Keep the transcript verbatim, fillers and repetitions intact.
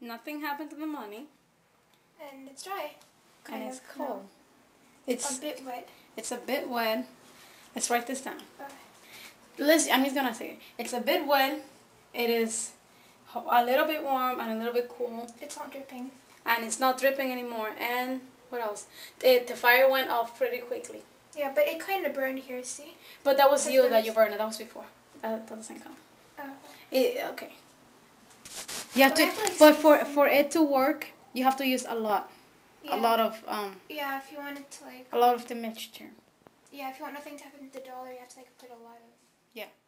Nothing happened to the money. And it's dry. Kind and it's of cold. cold. It's, it's a bit wet. It's a bit wet. Let's write this down. Okay. Listen, I'm just going to say it. It's a bit wet. It is a little bit warm and a little bit cool. It's not dripping. And it's not dripping anymore. And what else? It, the fire went off pretty quickly. Yeah, but it kind of burned here, see? But that was you that you burned it. That was before. That, that doesn't count. Oh. It, okay. You have but to, like but for for it to work, you have to use a lot, yeah. a lot of um. Yeah, if you want it to like. A lot of the mixture. Yeah, if you want nothing to happen to the dollar, you have to like put a lot of. Yeah.